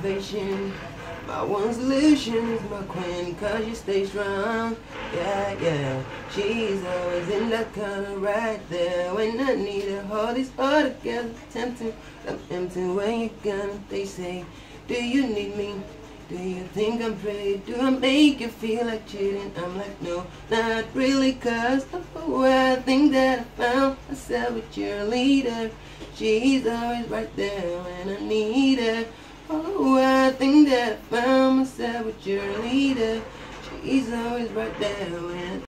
motivation. My one solution is my queen, cause she stays strong. Yeah, yeah. She's always in the corner right there. When I need her, hold this all together. Tempting, I'm empty when you gonna. They say, do you need me? Do you think I'm pretty? Do I make you feel like cheating? I'm like, no, not really, cause I think that I found myself a cheerleader. She's always right there when I need her. Oh, I think that I found myself a cheerleader. She's always right there when I